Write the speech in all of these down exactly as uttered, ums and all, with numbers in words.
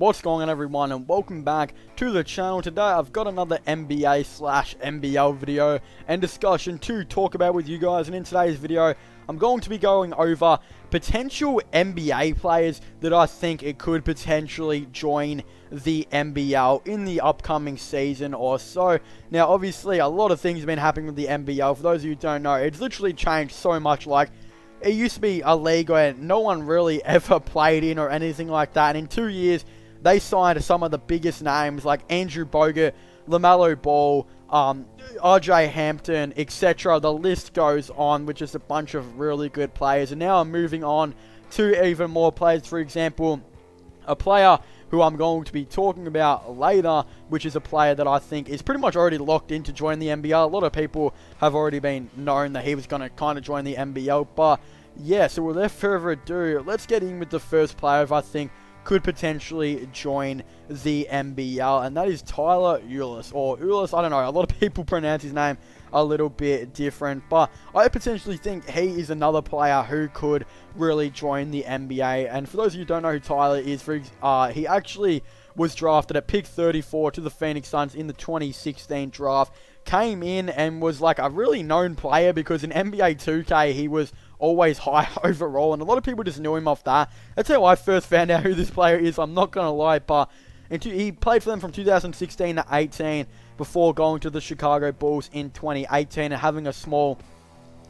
What's going on, everyone, and welcome back to the channel. Today I've got another N B A slash N B L video and discussion to talk about with you guys, and in today's video I'm going to be going over potential N B A players that I think it could potentially join the N B L in the upcoming season or so. Now obviously a lot of things have been happening with the N B L. For those of you who don't know, it's literally changed so much. Like, it used to be a league where no one really ever played in or anything like that, and in two years they signed some of the biggest names like Andrew Bogut, LaMelo Ball, um, R J Hampton, et cetera. The list goes on, which is a bunch of really good players. And now I'm moving on to even more players. For example, a player who I'm going to be talking about later, which is a player that I think is pretty much already locked in to join the N B L. A lot of people have already been known that he was going to kind of join the N B L. But yeah, so without further ado, let's get in with the first player who I think could potentially join the N B L, and that is Tyler Ulis, or Ulis, I don't know, a lot of people pronounce his name a little bit different, but I potentially think he is another player who could really join the N B A. And for those of you who don't know who Tyler is, for, uh, he actually was drafted at pick thirty-four to the Phoenix Suns in the twenty sixteen draft, came in and was like a really known player because in N B A two K he was always high overall, and a lot of people just knew him off that. That's how I first found out who this player is, I'm not going to lie, but he played for them from two thousand sixteen to eighteen before going to the Chicago Bulls in twenty eighteen and having a small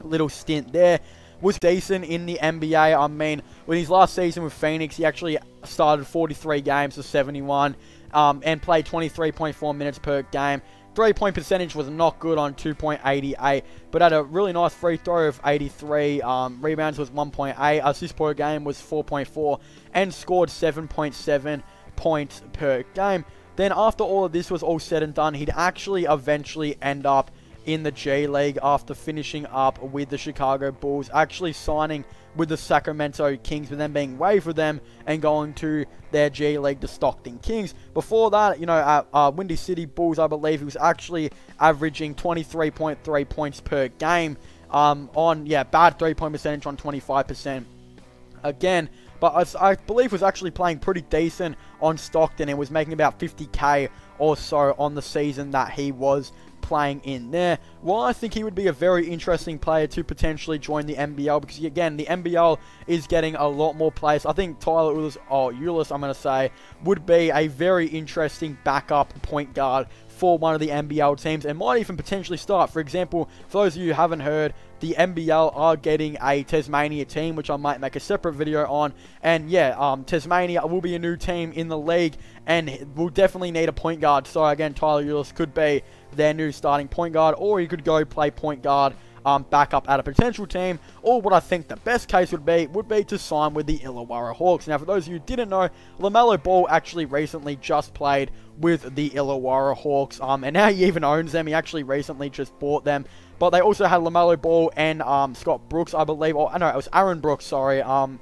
little stint there. Was decent in the N B A. I mean, with his last season with Phoenix, he actually started forty-three games to seventy-one um, and played twenty-three point four minutes per game. Three-point percentage was not good on two point eight eight, but had a really nice free throw of eighty-three, um, rebounds was one point eight, assists per game was four point four, and scored seven point seven points per game. Then after all of this was all said and done, he'd actually eventually end up in the G League after finishing up with the Chicago Bulls, actually signing with the Sacramento Kings, but then being waived for them and going to their G League, the Stockton Kings. Before that, you know, at uh, Windy City Bulls, I believe he was actually averaging twenty-three point three points per game um, on, yeah, bad three-point percentage on twenty-five percent again, but I, I believe was actually playing pretty decent on Stockton and was making about fifty K or so on the season that he was playing in there. Well, I think he would be a very interesting player to potentially join the N B L because, again, the N B L is getting a lot more players. I think Tyler Ulis, oh, Ulis, I'm going to say, would be a very interesting backup point guard for one of the N B L teams and might even potentially start. For example, for those of you who haven't heard, the N B L are getting a Tasmania team, which I might make a separate video on. And yeah, um, Tasmania will be a new team in the league and will definitely need a point guard. So again, Tyler Ulis could be their new starting point guard, or he could go play point guard um, back up at a potential team. Or what I think the best case would be, would be to sign with the Illawarra Hawks. Now, for those of you who didn't know, LaMelo Ball actually recently just played with the Illawarra Hawks, um, and now he even owns them. He actually recently just bought them. But they also had LaMelo Ball and um, Scott Brooks, I believe. Or, no, it was Aaron Brooks, sorry. Um,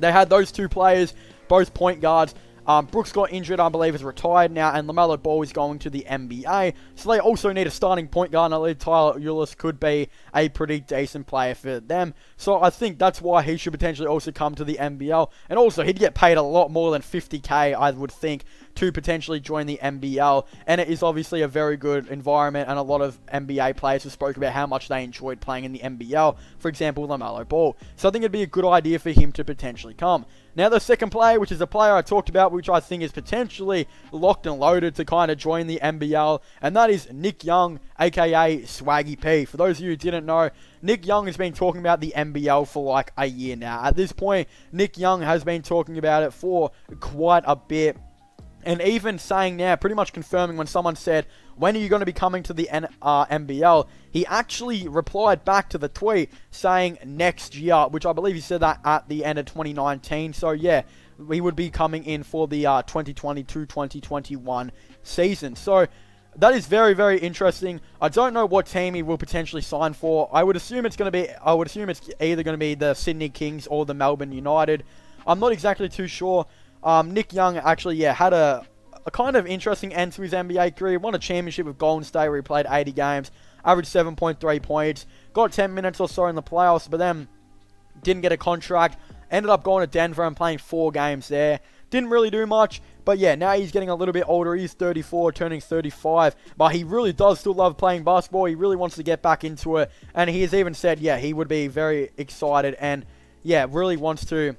they had those two players, both point guards. Um, Brooks got injured, I believe, is retired now, and LaMelo Ball is going to the N B A. So they also need a starting point guard, and I believe Tyler Ulis could be a pretty decent player for them. So I think that's why he should potentially also come to the N B L. And also, he'd get paid a lot more than fifty K, I would think, to potentially join the N B L. And it is obviously a very good environment, and a lot of N B A players have spoken about how much they enjoyed playing in the N B L. For example, LaMelo Ball. So I think it'd be a good idea for him to potentially come. Now the second player, which is a player I talked about, which I think is potentially locked and loaded to kind of join the N B L, and that is Nick Young, aka Swaggy P. For those of you who didn't know, Nick Young has been talking about the N B L for like a year now. At this point, Nick Young has been talking about it for quite a bit, and even saying now, pretty much confirming when someone said, when are you going to be coming to the N B L? He actually replied back to the tweet saying next year, which I believe he said that at the end of twenty nineteen. So yeah, he would be coming in for the uh, twenty twenty-two twenty twenty-one season. So that is very, very interesting. I don't know what team he will potentially sign for. I would assume it's going to be, I would assume it's either going to be the Sydney Kings or the Melbourne United. I'm not exactly too sure. Um, Nick Young actually, yeah, had a, a kind of interesting end to his N B A career. Won a championship with Golden State where he played eighty games, averaged seven point three points, got ten minutes or so in the playoffs, but then didn't get a contract. Ended up going to Denver and playing four games there. Didn't really do much. But yeah, now he's getting a little bit older. He's thirty-four, turning thirty-five. But he really does still love playing basketball. He really wants to get back into it. And he has even said, yeah, he would be very excited and, yeah, really wants to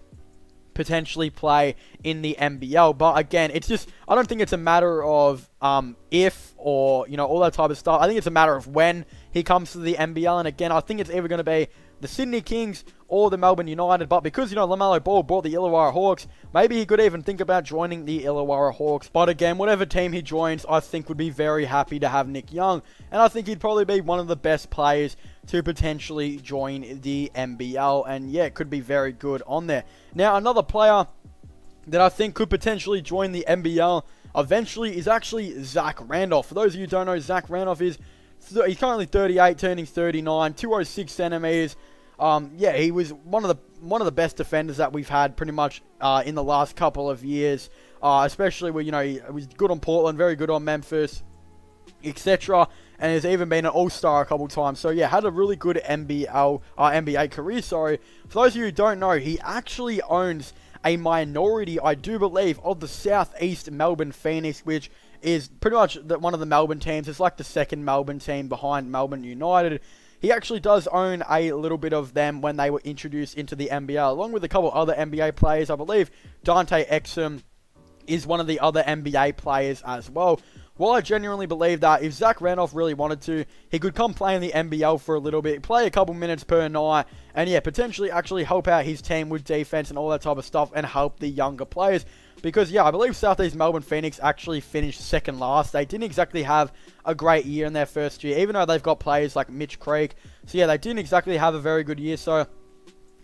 potentially play in the N B L. But again, it's just, I don't think it's a matter of um, if or, you know, all that type of stuff. I think it's a matter of when he comes to the N B L. And again, I think it's either going to be the Sydney Kings or the Melbourne United, but because, you know, LaMelo Ball bought the Illawarra Hawks, maybe he could even think about joining the Illawarra Hawks. But again, whatever team he joins, I think would be very happy to have Nick Young, and I think he'd probably be one of the best players to potentially join the N B L, and yeah, it could be very good on there. Now, another player that I think could potentially join the N B L eventually is actually Zach Randolph. For those of you who don't know, Zach Randolph is, he's currently thirty-eight, turning thirty-nine, two oh six centimeters. Um, yeah, he was one of the one of the best defenders that we've had pretty much uh, in the last couple of years, uh, especially where, you know, he was good on Portland, very good on Memphis, et cetera. And has even been an all-star a couple times. So yeah, had a really good N B L, uh, N B A career. Sorry, for those of you who don't know, he actually owns a minority, I do believe, of the Southeast Melbourne Phoenix, which is pretty much the, one of the Melbourne teams. It's like the second Melbourne team behind Melbourne United. He actually does own a little bit of them when they were introduced into the N B L, along with a couple other N B A players. I believe Dante Exum is one of the other N B A players as well. Well, I genuinely believe that if Zach Randolph really wanted to, he could come play in the N B L for a little bit, play a couple minutes per night, and yeah, potentially actually help out his team with defense and all that type of stuff and help the younger players. Because, yeah, I believe Southeast Melbourne Phoenix actually finished second last. They didn't exactly have a great year in their first year, even though they've got players like Mitch Creek. So, yeah, they didn't exactly have a very good year. So,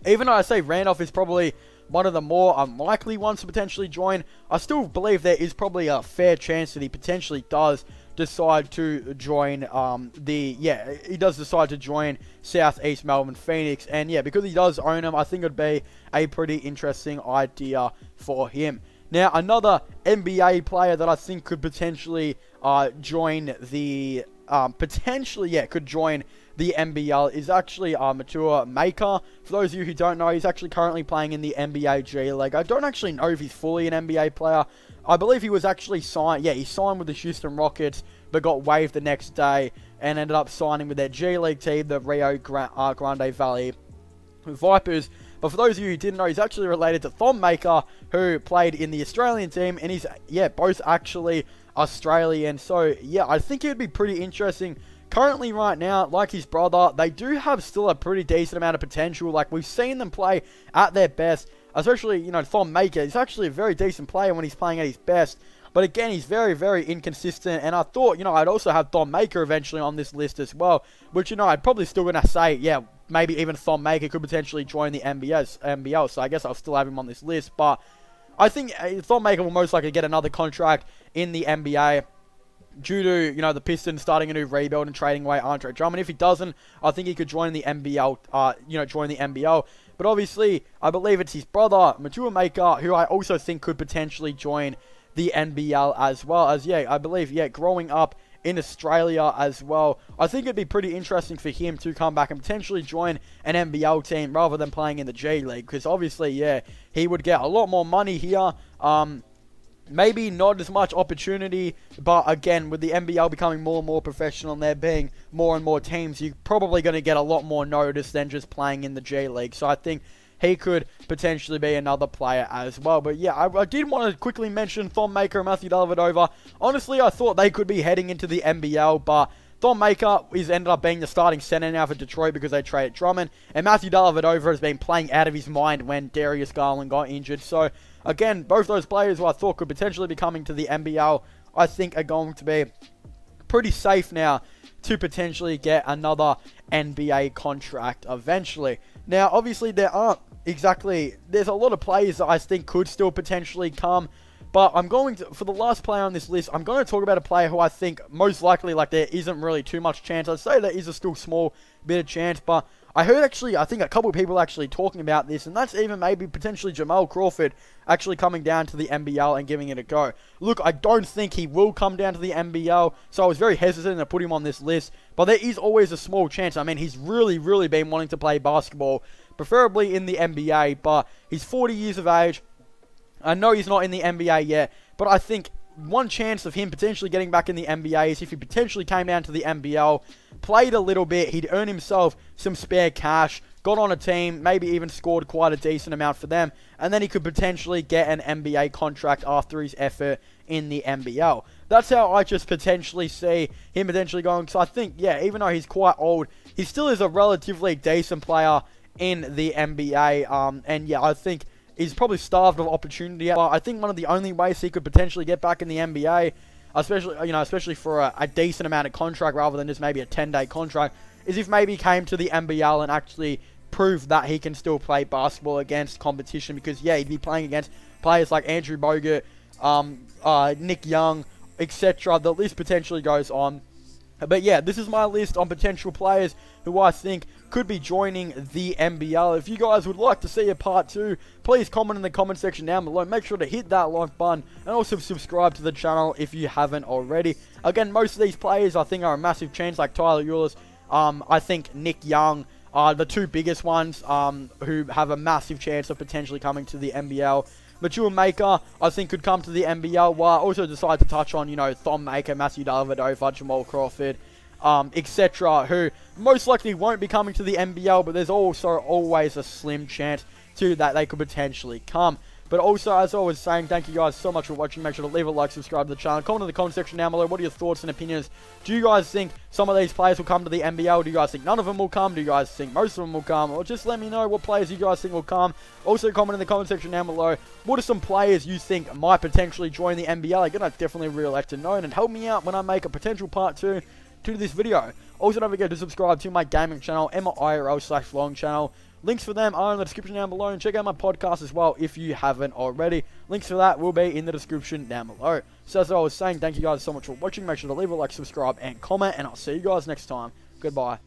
even though I say Randolph is probably one of the more unlikely ones to potentially join, I still believe there is probably a fair chance that he potentially does decide to join um, the, yeah, he does decide to join Southeast Melbourne Phoenix. And, yeah, because he does own them, I think it would be a pretty interesting idea for him. Now, another N B A player that I think could potentially uh, join the, um, potentially, yeah, could join the N B L is actually uh, Thon Maker. For those of you who don't know, he's actually currently playing in the N B A G League. I don't actually know if he's fully an N B A player. I believe he was actually signed, yeah, he signed with the Houston Rockets, but got waived the next day and ended up signing with their G League team, the Rio Gra uh, Grande Valley Vipers. But for those of you who didn't know, he's actually related to Thon Maker, who played in the Australian team, and he's, yeah, both actually Australian. So, yeah, I think it would be pretty interesting. Currently, right now, like his brother, they do have still a pretty decent amount of potential. Like, we've seen them play at their best, especially, you know, Thon Maker. He's actually a very decent player when he's playing at his best. But again, he's very, very inconsistent, and I thought, you know, I'd also have Thon Maker eventually on this list as well, which, you know, I'd probably still going to say, yeah, maybe even Thon Maker could potentially join the N B L, so I guess I'll still have him on this list, but I think Thon Maker will most likely get another contract in the N B A due to, you know, the Pistons starting a new rebuild and trading away Andre Drummond. If he doesn't, I think he could join the N B L, uh, you know, join the N B L. But obviously, I believe it's his brother, Thon Maker, who I also think could potentially join the N B L as well, as, yeah, I believe, yeah, growing up in Australia as well. I think it'd be pretty interesting for him to come back and potentially join an N B L team rather than playing in the G League, because obviously, yeah, he would get a lot more money here. Um, maybe not as much opportunity, but again, with the N B L becoming more and more professional and there being more and more teams, you're probably going to get a lot more notice than just playing in the G League. So I think he could potentially be another player as well. But yeah, I, I did want to quickly mention Thon Maker and Matthew Dellavedova. Honestly, I thought they could be heading into the N B L, but Thon Maker is ended up being the starting center now for Detroit because they traded Drummond. And Matthew Dellavedova has been playing out of his mind when Darius Garland got injured. So again, both those players who I thought could potentially be coming to the N B L, I think are going to be pretty safe now to potentially get another N B A contract eventually. Now, obviously, there aren't exactly, there's a lot of players that I think could still potentially come, but I'm going to, for the last player on this list, I'm going to talk about a player who I think most likely, like, there isn't really too much chance. I'd say there is a still small bit of chance, but I heard actually, I think a couple of people actually talking about this, and that's even maybe potentially Jamal Crawford actually coming down to the N B L and giving it a go. Look, I don't think he will come down to the N B L, so I was very hesitant to put him on this list, but there is always a small chance. I mean, he's really, really been wanting to play basketball, preferably in the N B A, but he's forty years of age. I know he's not in the N B A yet, But I think one chance of him potentially getting back in the N B A is if he potentially came down to the N B L, played a little bit, he'd earn himself some spare cash, got on a team, maybe even scored quite a decent amount for them, and then he could potentially get an N B A contract after his effort in the N B L. That's how I just potentially see him potentially going. So I think, yeah, even though he's quite old, he still is a relatively decent player in the N B A. Um, and yeah, I think he's probably starved of opportunity. But I think one of the only ways he could potentially get back in the N B A, especially you know, especially for a, a decent amount of contract rather than just maybe a ten-day contract, is if maybe he came to the N B L and actually proved that he can still play basketball against competition. Because yeah, he'd be playing against players like Andrew Bogut, um, uh, Nick Young, et cetera. The list potentially goes on. But yeah, this is my list on potential players who I think could be joining the N B L. If you guys would like to see a part two, please comment in the comment section down below. Make sure to hit that like button and also subscribe to the channel if you haven't already. Again, most of these players I think are a massive chance, like Tyler Ulis, um, I think Nick Young, are the two biggest ones um, who have a massive chance of potentially coming to the N B L. Thon Maker, I think, could come to the N B L. While I also decide to touch on, you know, Thon Maker, Matthew Dellavedova, Jamal Crawford, um, et cetera, who most likely won't be coming to the N B L, but there's also always a slim chance, too, that they could potentially come. But also, as I was saying, thank you guys so much for watching. Make sure to leave a like, subscribe to the channel. Comment in the comment section down below. What are your thoughts and opinions? Do you guys think some of these players will come to the N B L? Do you guys think none of them will come? Do you guys think most of them will come? Or just let me know what players you guys think will come. Also, comment in the comment section down below. What are some players you think might potentially join the N B L? Again, I'd definitely really like to know. And help me out when I make a potential part two to this video. Also, don't forget to subscribe to my gaming channel, M I R L slash vlog channel. Links for them are in the description down below, and check out my podcast as well if you haven't already. Links for that will be in the description down below. So as I was saying, thank you guys so much for watching. Make sure to leave a like, subscribe, and comment, and I'll see you guys next time. Goodbye.